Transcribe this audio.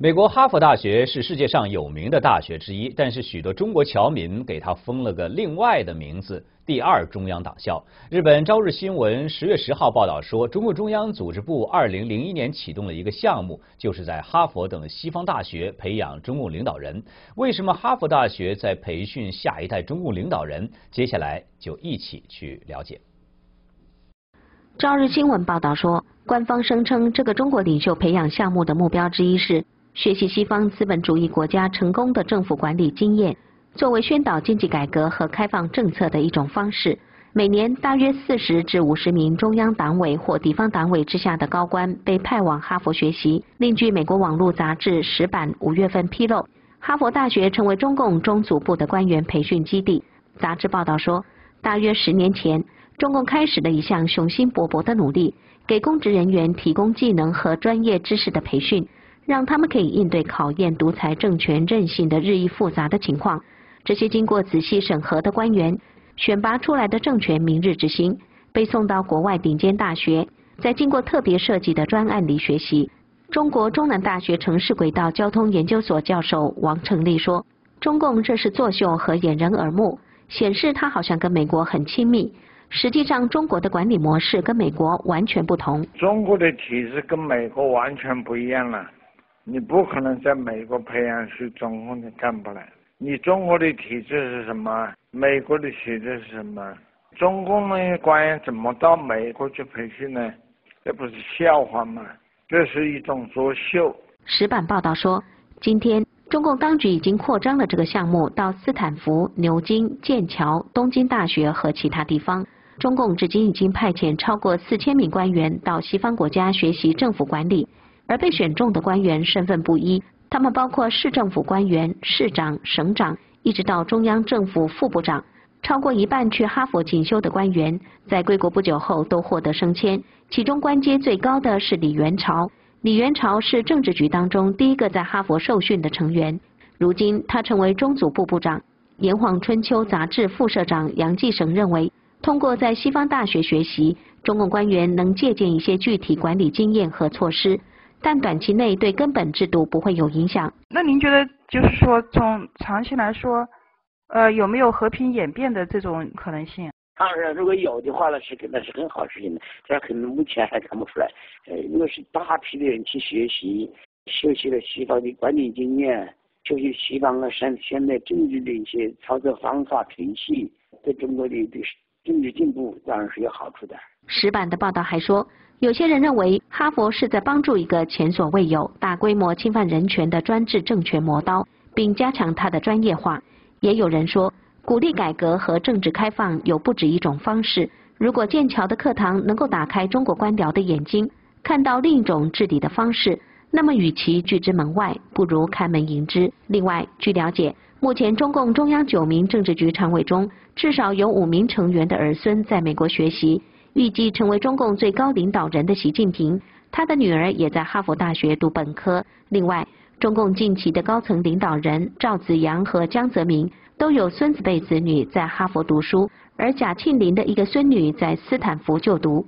美国哈佛大学是世界上有名的大学之一，但是许多中国侨民给它封了个另外的名字——第二中央党校。日本《朝日新闻》10月10号报道说，中共中央组织部2001年启动了一个项目，就是在哈佛等西方大学培养中共领导人。为什么哈佛大学在培训下一代中共领导人？接下来就一起去了解。《朝日新闻》报道说，官方声称这个中国领袖培养项目的目标之一是 学习西方资本主义国家成功的政府管理经验，作为宣导经济改革和开放政策的一种方式。每年大约40至50名中央党委或地方党委之下的高官被派往哈佛学习。另据美国网络杂志《石板》5月份披露，哈佛大学成为中共中组部的官员培训基地。杂志报道说，大约10年前，中共开始了一项雄心勃勃的努力，给公职人员提供技能和专业知识的培训， 让他们可以应对考验独裁政权韧性的日益复杂的情况。这些经过仔细审核的官员选拔出来的政权明日之星，被送到国外顶尖大学，在经过特别设计的专案里学习。中国中南大学城市轨道交通研究所教授王成立说：“中共这是作秀和掩人耳目，显示他好像跟美国很亲密。实际上，中国的管理模式跟美国完全不同。中国的体制跟美国完全不一样了。 你不可能在美国培养出中共的干部来。你中国的体制是什么？美国的体制是什么？中共的官员怎么到美国去培训呢？这不是笑话吗？这是一种作秀。”石板报道说，今天中共当局已经扩张了这个项目到斯坦福、牛津、剑桥、东京大学和其他地方。中共至今已经派遣超过4000名官员到西方国家学习政府管理。 而被选中的官员身份不一，他们包括市政府官员、市长、省长，一直到中央政府副部长。超过一半去哈佛进修的官员，在归国不久后都获得升迁，其中官阶最高的是李源潮。李源潮是政治局当中第一个在哈佛受训的成员，如今他成为中组部部长。炎黄春秋杂志副社长杨继绳认为，通过在西方大学学习，中共官员能借鉴一些具体管理经验和措施， 但短期内对根本制度不会有影响。那您觉得，就是说从长期来说，有没有和平演变的这种可能性？当然，如果有的话呢，那是很好事情的。但可能目前还看不出来，因为是大批的人去学习，学习了西方的管理经验，学习西方的现代政治的一些操作方法程序，对中国的政治进步当然是有好处的。石板的报道还说， 有些人认为，哈佛是在帮助一个前所未有、大规模侵犯人权的专制政权磨刀，并加强它的专业化。也有人说，鼓励改革和政治开放有不止一种方式。如果剑桥的课堂能够打开中国官僚的眼睛，看到另一种治理的方式，那么与其拒之门外，不如开门迎之。另外，据了解，目前中共中央9名政治局常委中，至少有5名成员的儿孙在美国学习。 预计成为中共最高领导人的习近平，他的女儿也在哈佛大学读本科。另外，中共近期的高层领导人赵紫阳和江泽民都有孙子辈子女在哈佛读书，而贾庆林的一个孙女在斯坦福就读。